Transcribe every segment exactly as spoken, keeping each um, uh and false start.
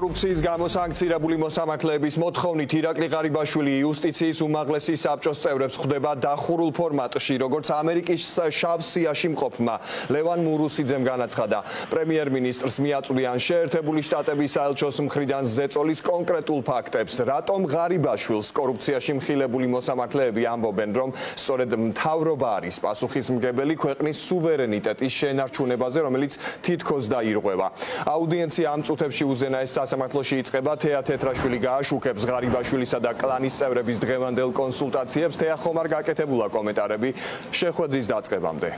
korupcijas gamo sanktsirabuli მოსამართლეების მოთხოვნით ირაკლი ღარიბაშვილი იუსტიციის უმაღლესი საბჭოს წევრებს ხდება დახურულ ფორმატში, როგორც ამერიკის შავ სიაში მყოფმა ლევან მურუსიძემ განაცხადა. პრემიერ-მინისტრს მიაწვდიან შეერთებული შტატების საელჩოს მხრიდან ზეწოლის კონკრეტულ ფაქტებს. Რატომ ღარიბაშვილს კორუფციაში მხილებული მოსამართლეები ამბობენ, რომ სწორედ მთავრობა არის პასუხისმგებელი ქვეყნის სუვერენიტეტის შენარჩუნებაზე, რომელიც თითქოს დაირღვევა. Audienția am წუთებში უზენაეს სასამართლოში იწყება. Თეა თეთრაშვილი გააშუქებს ღარიბაშვილისა და კლანის წევრების დღევანდელ კონსულტაციებს. Თეა, ხომ არ გაკეთებულა კომენტარები შეხვედრის დაწყებამდე?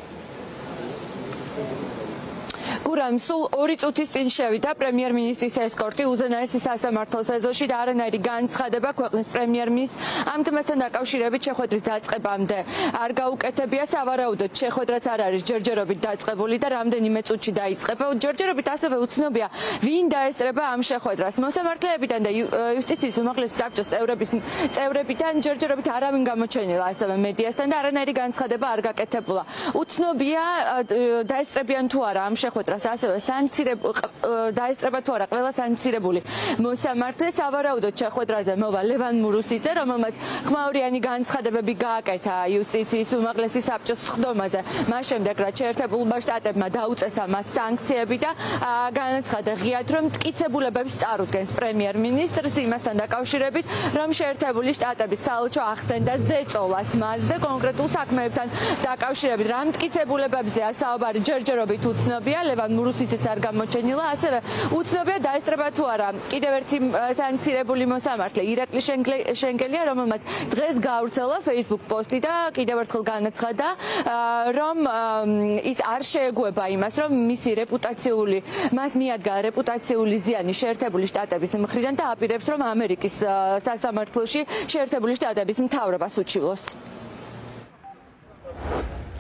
Guram, sul oricât își da premier-ministrul să escorte uzenați să se martărească, zoși dar în Arigan schadeba cu premier-ministr. Am temesă dacă au șirebi ce hotărâți că bămde. Argau că te bia să avaraudă ce hotărâți are. George Robitați că bolidar am de nimet ucidaiți că pe George Robitați vă uțnobia. Vin da estreba am ce hotărâți. Mă se martărească bitan de justiție sumacle sapcest eurobisin. Eurobitan George Robitar am inga măceni la să vă media să dar în Arigan schadeba arga că te bula. Uțnobia da estrebian tuara am ce hotărâți. Sancțiile da estreba tuara, că vela sancțiile boli. Mosamartle s-a văraudă ce hotărâze mova Levan Murusitze, rămâmet Khmauriani განცხადება გაგაკეთა იუსტიციის უმაღლესი საბჭოს ხდომაზე. Მას შემდეგ რაც შეერთებულმა შტატებმა დაუწესა მას სანქციები და განაცხადა ღიად, რომ მტკიცებულებებს წარუდგენს პრემიერ-მინისტრს იმასთან დაკავშირებით, რომ შეერთებული შტატების საელჩო ახდენდა ზეწოლას მასზე კონკრეტულ საქმეებთან დაკავშირებით. Რა მტკიცებულებებზეა საუბარი ჯერჯერობით უცნობია. Levan Murusitze არ გამოჩენილა, ასევე უცნობია დაესწრება თუ არა კიდევ ერთი სანქცირებული მოსამართლე ირაკლი შენგელია, რომელმაც დღეს გაავრცელა Facebook პოსტი და კიდევ ერთხელ განაცხადა, რომ ის არ შეეგუება იმას, რომ მისი რეპუტაციული მას მიადგა რეპუტაციული ზიანი შეერთებული შტატების მხრიდან და აპირებს, რომ ამერიკის სასამართლოში შეერთებული შტატების მთავრობას უჩივლოს.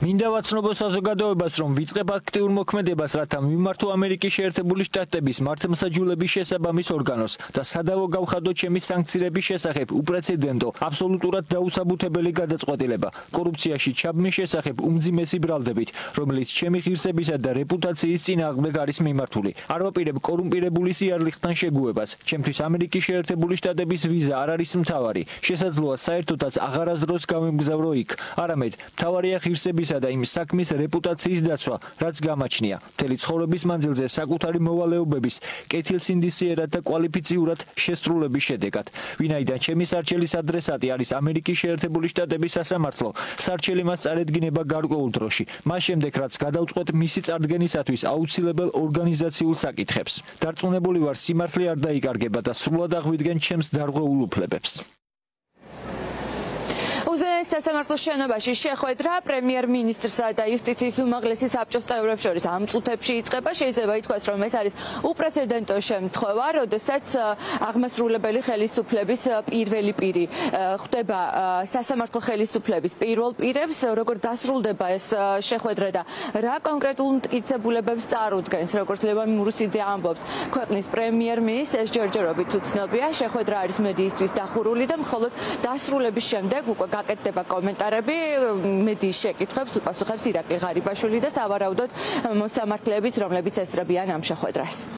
Მინდა ვაცნობო საზოგადოებას, რომ ვიწყებ აქტიურ მოქმედებას, რათა მიმართო ამერიკის შეერთებული შტატების მართლმსაჯულების შესაბამის ორგანოს და სადავო გავხადოთ ჩემი სანქციების შესახებ უპრეცედენტო, აბსოლუტურად დაუსაბუთებელი გადაწყვეტილება კორუფციაში ჩაბმის შესახებ უმძიმესი ბრალდებით, რომელიც ჩემი ღირსებისა და რეპუტაციის წინააღმდეგ არის მიმართული. არ ვაპირებ კორუმპირებული სიარლიხთან შეგუებას. Ჩემთვის ამერიკის შეერთებული შტატების ვიზა არ არის მთავარი. Შესაძლოა საერთოდაც აღარასდროს გამემგზავრო იქ. არამედ მთავარია ღირსების და იმ საქმის რეპუტაციის დაცვა, რაც გამაჩნია მთელი ცხოვრების მანძილზე საკუთარი მოვალეობების, კეთილსინდისიერად და კვალიფიციურად შესრულების შედეგად. Ვინაიდან ჩემი სარჩელის ადრესატი არის ამერიკის შეერთებული შტატების სასამართლო, სარჩელი მას წარედგინება გარკვეულ დროში, მას შემდეგ რაც გადავწყვეტ მისი წარდგენისათვის აუცილებელ ორგანიზაციულ საკითხებს. Დარწმუნებული ვარ, სიმართლე არ დაიკარგება და სრულად აღვიდგენ ჩემს დარღვეულ უფლებებს. Uzenaes სასამართლოს შენობაში შეხვედრა პრემიერ-მინისტრსა და იუსტიციის უმაღლესი საბჭოს წევრებს შორის ამ წუთებში იწყება. Შეიძლება ითქვას, რომ ეს არის უპრეცედენტო შემთხვევა, როდესაც აღმასრულებელი ხელისუფლების პირველი პირი ხდება სასამართლო ხელისუფლების პირველ პირებს, როგორ დასრულდება ეს შეხვედრა და რა კონკრეტულ მტკიცებულებებს წარუდგენს, როგორც ლევან მურუსიძე ამბობს, ქვეყნის პრემიერ-მინისტრს ეს ჯერჯერობით უცნობია. Შეხვედრა არის მედიისთვის დახურული და მხოლოდ დასრულების შემდეგ უკვე აკეთდება კომენტარები მედიის შეკითხვებს, უპასუხებს ირაკლი ღარიბაშვილი და სავარაუდოდ მოსამართლეებიც, რომლებიც ესწრებიან ამ შეხვედრას.